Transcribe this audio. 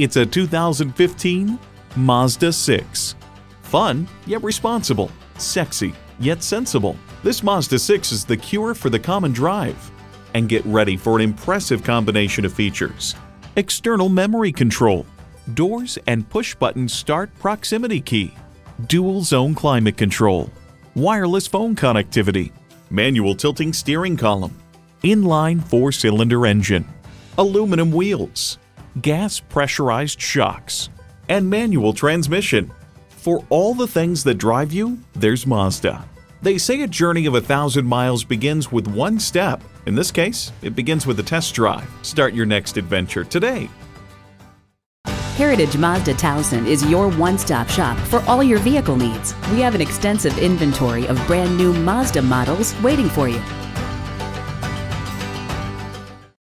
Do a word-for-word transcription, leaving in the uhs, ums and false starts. It's a two thousand fifteen Mazda six. Fun, yet responsible. Sexy, yet sensible. This Mazda six is the cure for the common drive. And get ready for an impressive combination of features. External memory control, doors and push-button start proximity key, dual zone climate control, wireless phone connectivity, manual tilting steering column, inline four-cylinder engine, aluminum wheels, gas pressurized shocks, and manual transmission. For all the things that drive you, there's Mazda. They say a journey of a thousand miles begins with one step. In this case, it begins with a test drive. Start your next adventure today. Heritage Mazda Towson is your one-stop shop for all your vehicle needs. We have an extensive inventory of brand new Mazda models waiting for you.